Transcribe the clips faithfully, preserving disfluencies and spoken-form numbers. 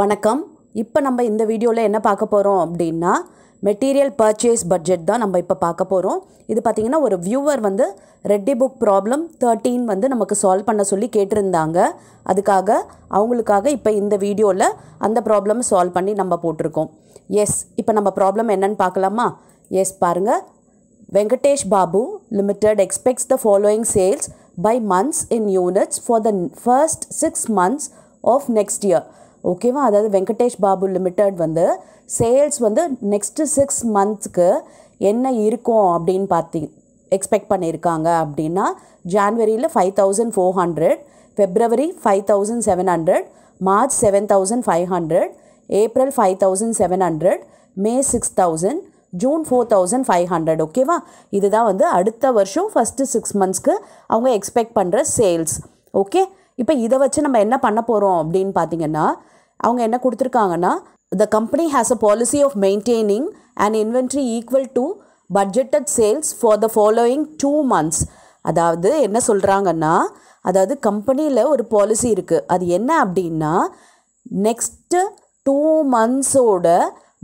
வணக்கம். இப்போ நம்ம இந்த வீடியோல என்ன பார்க்க போறோம் அப்படினா மெட்டீரியல் பர்ச்சேஸ் பட்ஜெட் தான் நம்ம இப்போ பார்க்க போறோம். இது பாத்தீங்கன்னா ஒரு வியூவர் வந்து ரெட்டி புக் ப்ராப்ளம் பதிமூன்று வந்து நமக்கு சால்வ் பண்ண சொல்லி கேட்டிருந்தாங்க. அதுக்காக அவங்களுக்காக இப்போ இந்த வீடியோல அந்த ப்ராப்ளம் சால்வ் பண்ணி நம்ம போட்டுருக்கோம். எஸ், இப்போ நம்ம ப்ராப்ளம் என்னன்னு பார்க்கலாமா? எஸ் பாருங்க. Venkatesh Babu Limited expects the following sales by months in units for the first six months of next year. Okay, that is Venkatesh Babu Limited vandhu sales vandhu next six months ku enna irukum appdin pathi expect pannirukanga appdina January la five thousand four hundred, February five thousand seven hundred, March seven thousand five hundred, April five thousand seven hundred, May six thousand, June four thousand five hundred. Okay va, idu da vandu adutha varsham first six months ku avanga expect pandra sales. Okay, இப்போ இத வச்சு நம்ம என்ன பண்ண போறோம் அப்படினு பாத்தீங்கன்னா அவங்க என்ன கொடுத்திருக்காங்கன்னா the company has a policy of maintaining an inventory equal to budgeted sales for the following two months. அதாவது என்ன சொல்றாங்கன்னா அதாவது கம்பெனில ஒரு பாலிசி இருக்கு. அது என்ன அப்படினா நெக்ஸ்ட் two months ஓட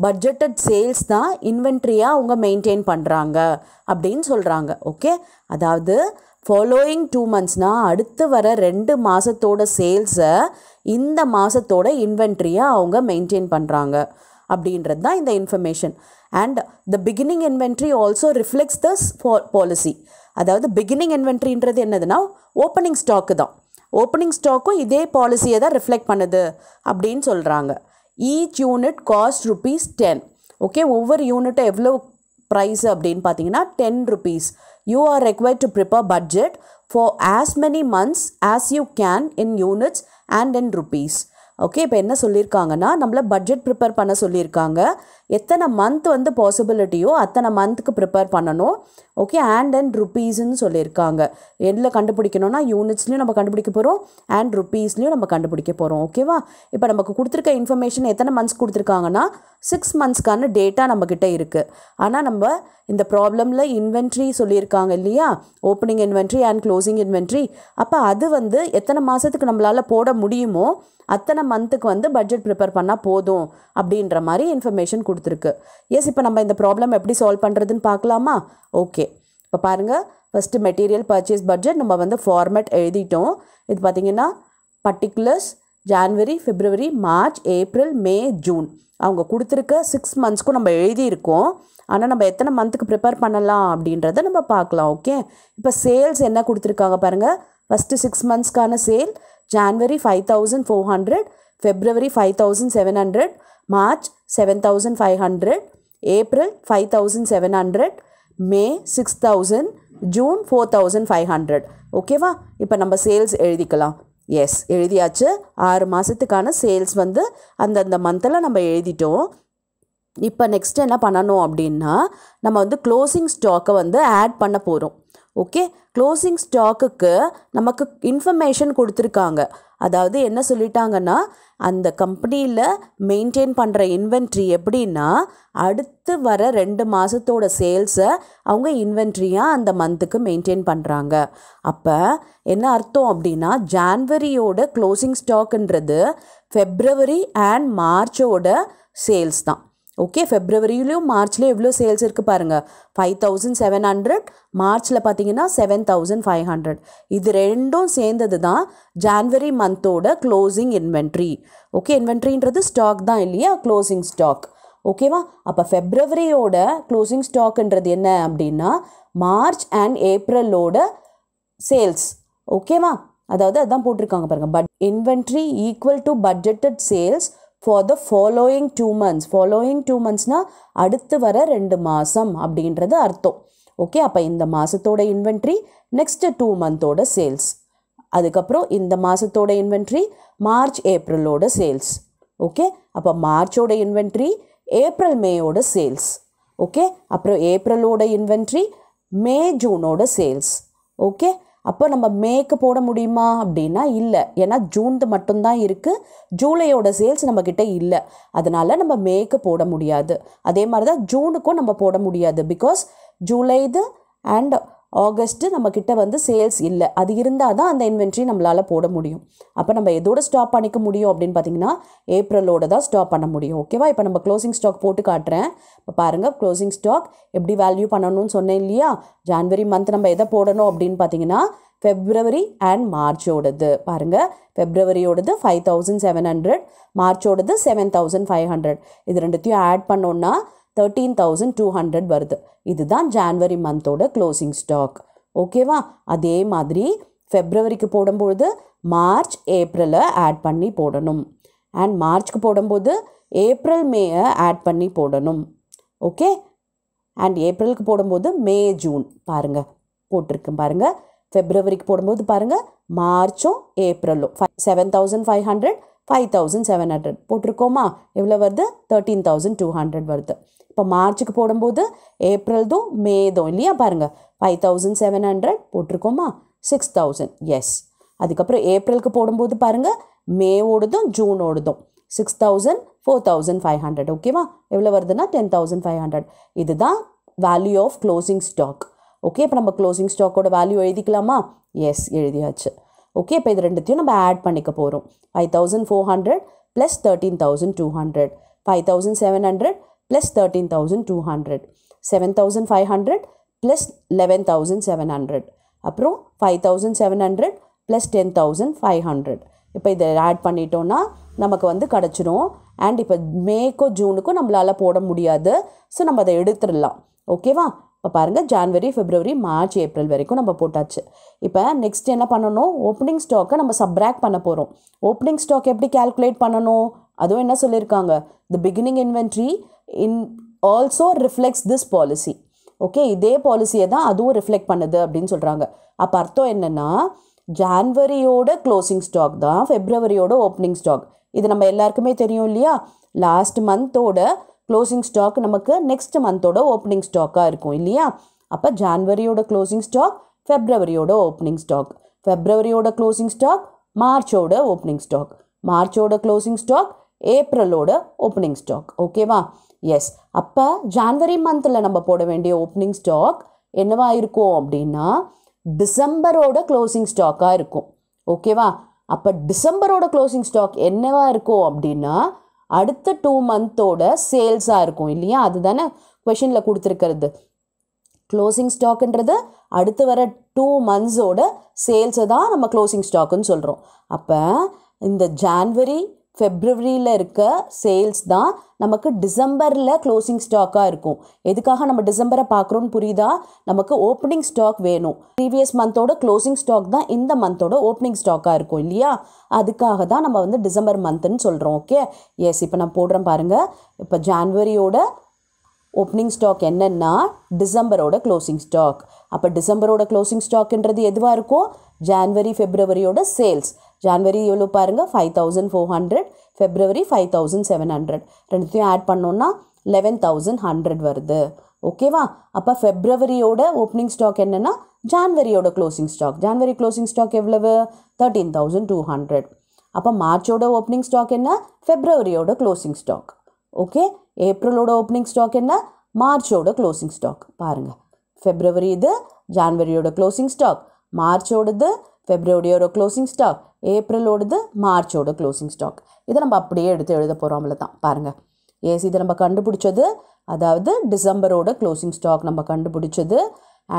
budgeted sales தான் இன்வென்டரியா அவங்க மெயின்டெய்ன் பண்றாங்க அப்படினு சொல்றாங்க. ஓகே, அதாவது following two months னா அடுத்து வர ரெண்டு மாசத்தோட சேல்ஸ் இந்த மாசத்தோட இன்வென்டரியா அவங்க மெயின்டெய்ன் பண்றாங்க அப்படின்றது தான் இந்த information. And the beginning inventory also reflects this policy. அதாவது beginning inventoryன்றது என்னதுன்னா ஓப்பனிங் ஸ்டாக் தான். ஓப்பனிங் ஸ்டாக்கும் இதே பாலிசியை தான் ரிஃப்ளெக்ட் பண்ணுது அப்படின்னு சொல்றாங்க. each unit cost rupees ten. Okay, ஒவ்வொரு யூனிட் எவ்வளோ price அப்படினு பாத்தீங்கன்னா ten rupees. You are required to prepare budget for as many months as you can in units and in rupees. Okay, இப்போ என்ன சொல்லியிருக்காங்கன்னா நம்மள பட்ஜெட் ப்ரிப்பேர் பண்ண சொல்லியிருக்காங்க. எத்தனை மந்த் வந்து பாசிபிலிட்டியோ அத்தனை மந்த்துக்கு ப்ரிப்பேர் பண்ணணும். ஓகே, அண்ட் அண்ட் ருப்பீஸ்ன்னு சொல்லியிருக்காங்க. எதில் கண்டுபிடிக்கணும்னா யூனிட்ஸ்லையும் நம்ம கண்டுபிடிக்க போகிறோம் அண்ட் ருப்பீஸ்லையும் நம்ம கண்டுபிடிக்க போகிறோம். ஓகேவா, இப்போ நமக்கு கொடுத்துருக்க இன்ஃபர்மேஷன் எத்தனை மந்த்ஸ் கொடுத்துருக்காங்கன்னா சிக்ஸ் மந்த்ஸ்க்கான டேட்டா நம்மக்கிட்ட இருக்குது. ஆனால் நம்ம இந்த ப்ராப்ளமில் இன்வென்ட்ரி சொல்லியிருக்காங்க இல்லையா, opening inventory and closing inventory. அப்போ அது வந்து எத்தனை மாதத்துக்கு நம்மளால் போட முடியுமோ அத்தனை மந்த்துக்கு வந்து பட்ஜெட் ப்ரிப்பேர் பண்ணால் போதும் அப்படின்ற மாதிரி இன்ஃபர்மேஷன் கொடுத்துருக்கு. எஸ், இப்போ நம்ம இந்த ப்ராப்ளம் எப்படி சால்வ் பண்ணுறதுன்னு பார்க்கலாமா? ஓகே, இப்போ பாருங்கள். ஃபஸ்ட்டு மெட்டீரியல் பர்ச்சேஸ் பட்ஜெட் நம்ம வந்து ஃபார்மேட் எழுதிட்டோம். இது பார்த்திங்கன்னா particulars January, February, March, April, May, June அவங்க கொடுத்துருக்க சிக்ஸ் மந்த்ஸ்க்கும் நம்ம எழுதியிருக்கோம். ஆனால் நம்ம எத்தனை மந்த்துக்கு ப்ரிப்பேர் பண்ணலாம் அப்படின்றத நம்ம பார்க்கலாம். ஓகே, இப்போ சேல்ஸ் என்ன கொடுத்துருக்காங்க பாருங்கள். ஃபஸ்ட்டு சிக்ஸ் மந்த்ஸ்க்கான sale January five thousand four hundred, February five thousand seven hundred, March seven thousand five hundred, April five thousand seven hundred, May six thousand, June four thousand five hundred. ஓகேவா, இப்போ நம்ம sales எழுதிக்கலாம். S, எழுதியாச்சு. ஆறு மாதத்துக்கான sales வந்து அந்தந்த மந்தில் நம்ம எழுதிட்டோம். இப்போ நெக்ஸ்ட் என்ன பண்ணணும் அப்படின்னா நம்ம வந்து க்ளோசிங் ஸ்டாக்கை வந்து ஆட் பண்ண போகிறோம். ஓகே, க்ளோசிங் ஸ்டாக்குக்கு நமக்கு இன்ஃபர்மேஷன் கொடுத்துருக்காங்க. அதாவது என்ன சொல்லிட்டாங்கன்னா அந்த கம்பெனியில் மெயின்டைன் பண்ணுற இன்வென்ட்ரி எப்படின்னா அடுத்து வர ரெண்டு மாதத்தோட சேல்ஸை அவங்க இன்வென்ட்ரியாக அந்த மந்த்துக்கு மெயின்டைன் பண்ணுறாங்க. அப்போ என்ன அர்த்தம் அப்படின்னா ஜான்வரியோட க்ளோசிங் ஸ்டாக்குன்றது ஃபெப்ரவரி அண்ட் மார்ச்சோட சேல்ஸ் தான். ஓகே, ஃபெப்ரவரியிலையும் மார்ச்லேயும் எவ்வளோ சேல்ஸ் இருக்குது பாருங்கள். ஃபைவ் தௌசண்ட் செவன் ஹண்ட்ரட் மார்ச்சில் பார்த்தீங்கன்னா செவன் தௌசண்ட் ஃபைவ் ஹண்ட்ரட். இது ரெண்டும் சேர்ந்தது தான் ஜான்வரி மந்தோட க்ளோசிங் இன்வென்ட்ரி. ஓகே, இன்வென்ட்ரின்றது ஸ்டாக் தான் இல்லையா, க்ளோசிங் ஸ்டாக். ஓகேவா, அப்போ ஃபெப்ரவரியோட க்ளோசிங் ஸ்டாக்ன்றது என்ன அப்படின்னா மார்ச் அண்ட் ஏப்ரலோட சேல்ஸ். ஓகேவா, அதாவது அதுதான் போட்டிருக்காங்க பாருங்கள். But inventory equal to budgeted sales for the following two months. following two months னா அடுத்து வர ரெண்டு மாதம் அப்படின்றது அர்த்தம். ஓகே, அப்போ இந்த மாதத்தோட இன்வென்ட்ரி நெக்ஸ்ட் டூ மந்தோட சேல்ஸ், அதுக்கப்புறம் இந்த மாதத்தோட இன்வென்ட்ரி மார்ச் ஏப்ரலோட சேல்ஸ். ஓகே, அப்போ மார்ச்சோட இன்வென்ட்ரி ஏப்ரல் மேயோட சேல்ஸ். ஓகே, அப்புறம் ஏப்ரலோட இன்வென்ட்ரி மே ஜூனோட சேல்ஸ். ஓகே, அப்போ நம்ம மேக்கு போட முடியுமா அப்படின்னா இல்லை, ஏன்னா ஜூன் மட்டும்தான் இருக்குது. ஜூலையோட சேல்ஸ் நம்மக்கிட்ட இல்லை, அதனால நம்ம மேக்கு போட முடியாது. அதே மாதிரி தான் ஜூனுக்கும் நம்ம போட முடியாது. பிகாஸ் ஜூலை இது and August namakkitta vandu sales illa adu irundha dhaan and inventory nammalaala poda mudiyum appo nama edoda stop panikka mudiyum appdin pathina April oda da stop panna mudiyum okay va ipo nama closing stock potu kaatren appo paarenga closing stock eppdi value pannanum nu sonna illaya January month nama edha podanum appdin pathina February and March odadhu paarenga February odadhu five thousand seven hundred March odadhu seven thousand five hundred idu rendathiyum add pannona thirteen thousand two hundred வருது இதுதான் ஜனவரி மந்தோட closing stock ஓகேவா அதே மாதிரி ஃபெப்ரவரிக்கு போடும்போது March ஏப்ரலை add பண்ணி போடணும் and மார்ச்க்கு போடும்போது April மேயை add பண்ணி போடணும் ஓகே and ஏப்ரலுக்கு போடும்போது மே ஜூன் பாருங்க போட்டுருக்கேன் பாருங்க ஃபெப்ரவரிக்கு போடும்போது பாருங்க மார்ச்சும் ஏப்ரலும் seven thousand five hundred five thousand seven hundred போட்டுருக்கோமா எவ்வளோ வருது thirteen thousand two hundred வருது இப்போ மார்ச்சுக்கு போடும்போது ஏப்ரல் தோ மே தோ இல்லையா பாருங்க five thousand seven hundred போட்டுருக்கோமா six thousand எஸ் அதுக்கப்புறம் ஏப்ரலுக்கு போடும்போது பாருங்க மேவோடதும் ஜூனோடதும் six thousand four thousand five hundred ஓகேவா எவ்வளோ வருதுன்னா ten thousand five hundred இதுதான் value of closing stock okay இப்போ நம்ம க்ளோசிங் ஸ்டாக்கோட வேல்யூ எழுதிக்கலாமா எஸ் எழுதியாச்சு ஓகே இப்போ இது ரெண்டுத்தையும் நம்ம ஆட் பண்ணிக்க போகிறோம் five thousand four hundred plus thirteen thousand two hundred five thousand seven hundred plus thirteen thousand two hundred seven thousand five hundred plus eleven thousand seven hundred அப்புறம் five thousand seven hundred plus ten thousand five hundred இப்போ இதை add பண்ணிட்டோம்னா நமக்கு வந்து கிடச்சிரும் and இப்போ மேக்கோ ஜூனுக்கோ நம்மளால் போட முடியாது ஸோ நம்ம அதை எடுத்துடலாம் ஓகேவா இப்போ பாருங்கள் ஜான்வரி ஃபெப்ரவரி மார்ச் ஏப்ரல் வரைக்கும் நம்ம போட்டாச்சு இப்போ நெக்ஸ்ட் என்ன பண்ணணும் ஓப்பனிங் ஸ்டாக்கை நம்ம சப்ராக்ட் பண்ண போகிறோம் ஓப்பனிங் ஸ்டாக் எப்படி கேல்குலேட் பண்ணணும் அதுவும் என்ன சொல்லியிருக்காங்க the beginning inventory in also reflects this policy okay இதே பாலிசியை தான் அதுவும் ரிஃப்ளெக்ட் பண்ணுது அப்படின்னு சொல்கிறாங்க அப்போ அர்த்தம் என்னென்னா ஜான்வரியோட க்ளோசிங் ஸ்டாக் தான் ஃபெப்ரவரியோட ஓப்பனிங் ஸ்டாக் இது நம்ம எல்லாருக்குமே தெரியும் இல்லையா லாஸ்ட் மந்தோட Closing stock நமக்கு next month ஓட opening stock இருக்கும் இல்லையா அப்போ January ஓட closing stock February ஓட opening stock February ஓட closing stock March ஓட opening stock March ஓட closing stock April ஓட opening stock ஓகேவா எஸ் அப்போ January monthல நம்ம போட வேண்டிய opening stock என்னவா இருக்கும் அப்படின்னா December ஓட closing stock ஆ இருக்கும் ஓகேவா அப்போ December ஓட closing stock என்னவா இருக்கும் அப்படின்னா அடுத்த டூ மந்தோட சேல்ஸாக இருக்கும் இல்லையா அதுதானே கொஷனில் கொடுத்துருக்கிறது க்ளோசிங் ஸ்டாக்குன்றது அடுத்து வர டூ மந்த்ஸோட சேல்ஸை தான் நம்ம க்ளோசிங் ஸ்டாக்குன்னு சொல்கிறோம் அப்போ இந்த ஜான்வரி ஃபெப்ரவரியில் இருக்க சேல்ஸ் தான் நமக்கு டிசம்பரில் க்ளோசிங் ஸ்டாக்காக இருக்கும் எதுக்காக நம்ம டிசம்பரை பார்க்குறோன்னு புரியுதா நமக்கு ஓப்பனிங் ஸ்டாக் வேணும் ப்ரீவியஸ் மந்தோட க்ளோசிங் ஸ்டாக் தான் இந்த மந்தோட ஓப்பனிங் ஸ்டாக்காக இருக்கும் இல்லையா அதுக்காக தான் நம்ம வந்து டிசம்பர் மந்த்ன்னு சொல்கிறோம் ஓகே எஸ் இப்போ நான் போடுறேன் பாருங்கள் இப்போ ஜான்வரியோட ஓப்பனிங் ஸ்டாக் என்னென்னா டிசம்பரோட க்ளோசிங் ஸ்டாக் அப்போ டிசம்பரோட க்ளோசிங் ஸ்டாக்ன்றது எதுவாக இருக்கும் ஜான்வரி ஃபெப்ரவரியோட சேல்ஸ் ஜான்வரி எவ்வளோ பாருங்கள் five thousand four hundred February five thousand seven hundred ரெண்டுத்தையும் ஆட் பண்ணோன்னா லெவன் தௌசண்ட் ஹண்ட்ரட் வருது ஓகேவா அப்போ ஃபெப்ரவரியோட ஓப்பனிங் ஸ்டாக் என்னென்னா ஜான்வரியோட closing stock January closing stock எவ்வளவு தேர்ட்டீன் தௌசண்ட் டூ ஹண்ட்ரட் அப்போ மார்ச்சோட ஓப்பனிங் ஸ்டாக் என்ன ஃபெப்ரவரியோட க்ளோசிங் ஸ்டாக் ஓகே ஏப்ரலோட ஓப்பனிங் ஸ்டாக் என்ன மார்ச்சோட க்ளோசிங் ஸ்டாக் பாருங்கள் ஃபெப்ரவரி இது ஜான்வரியோட க்ளோசிங் ஸ்டாக் மார்ச்சோடது ஃபெப்ரவரியோட க்ளோசிங் ஸ்டாக் ஏப்ரலோடது மார்ச்சோட க்ளோசிங் ஸ்டாக் இதை நம்ம அப்படியே எடுத்து எழுத போகிறோம் அவ்வளோ தான் பாருங்கள் ஏசி இதை நம்ம கண்டுபிடிச்சது அதாவது டிசம்பரோட க்ளோசிங் ஸ்டாக் நம்ம கண்டுபிடிச்சது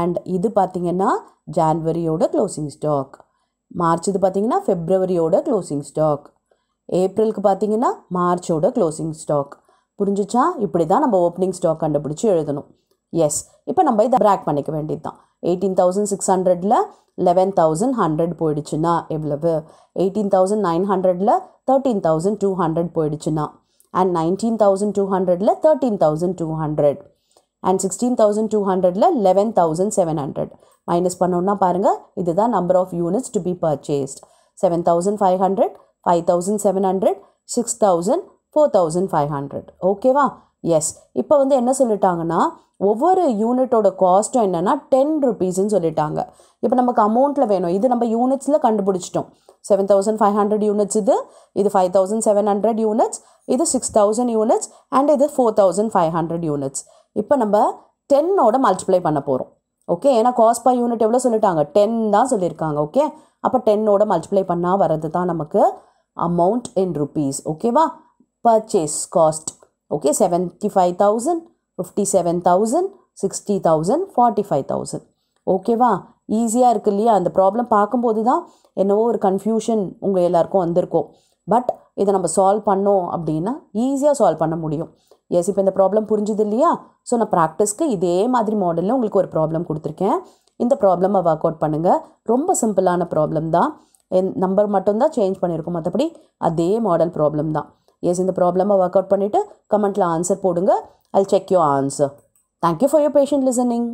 அண்ட் இது பார்த்திங்கன்னா ஜான்வரியோட க்ளோசிங் ஸ்டாக் மார்ச் இது பார்த்திங்கன்னா ஃபெப்ரவரியோட க்ளோசிங் ஸ்டாக் ஏப்ரலுக்கு பார்த்திங்கன்னா மார்ச்சோட க்ளோசிங் ஸ்டாக் புரிஞ்சிச்சா இப்படி தான் நம்ம ஓப்பனிங் ஸ்டாக் கண்டுபிடிச்சி எழுதணும் எஸ் இப்போ நம்ம இதை ப்ராக் பண்ணிக்க வேண்டியது தான் எயிட்டீன் தௌசண்ட் சிக்ஸ் ஹண்ட்ரடில் லெவன் தௌசண்ட் ஹண்ட்ரட் போயிடுச்சுன்னா எவ்வளவு எயிட்டீன் தௌசண்ட் நைன் ஹண்ட்ரடில் தேர்ட்டீன் தௌசண்ட் டூ ஹண்ட்ரட் போயிடுச்சுன்னா அண்ட் நைன்டீன் தௌசண்ட் டூ ஹண்ட்ரடில் thirteen thousand two hundred and sixteen thousand two ஹண்ட்ரடில் eleven thousand seven hundred minus பண்ணோன்னா பாருங்கள் இதுதான் number of units to be purchased seven thousand five hundred five thousand seven hundred six thousand four thousand five hundred ஓகேவா yes இப்போ வந்து என்ன சொல்லிட்டாங்கன்னா ஒவ்வொரு யூனிட்டோட காஸ்ட்டும் என்னென்னா டென் ருபீஸ்ன்னு சொல்லிட்டாங்க இப்போ நமக்கு அமௌண்ட்டில் வேணும் இது நம்ம யூனிட்ஸில் கண்டுபிடிச்சிட்டோம் seven thousand five hundred units இது இது five thousand seven hundred units இது சிக்ஸ் தௌசண்ட் யூனிட்ஸ் அண்ட் இது four thousand five hundred units இப்போ நம்ம டென்னோட மல்டிப்ளை பண்ண போகிறோம் okay ena cost per unit evlo sollitaanga ten da solliranga okay appo ten oda multiply panna varudhu da namakku amount in rupees okay va purchase cost okay seventy-five thousand fifty-seven thousand sixty thousand forty-five thousand okay va easy ah irukilla and problem paakumbodhu da enovo or confusion unga ellarkum vandirko but இத நம்ம solve பண்ணோம் அப்படினா ஈஸியா solve பண்ண முடியும் S இப்போ இந்த problem புரிஞ்சது இல்லையா சோ நான் பிராக்டீஸ்க்கு இதே மாதிரி மாடல்ல உங்களுக்கு ஒரு ப்ராப்ளம் கொடுத்திருக்கேன் இந்த ப்ராப்ளமை வர்க் அவுட் பண்ணுங்க ரொம்ப சிம்பிளான ப்ராப்ளம் தான் நம்பர் மட்டும் தான் சேஞ்ச் பண்ணிருக்கோம் மத்தபடி அதே மாடல் ப்ராப்ளம் தான் எஸ் இந்த ப்ராப்ளமை வர்க் அவுட் பண்ணிட்டு கமெண்ட்ல ஆன்சர் போடுங்க I'll check your answer thank you for your patient listening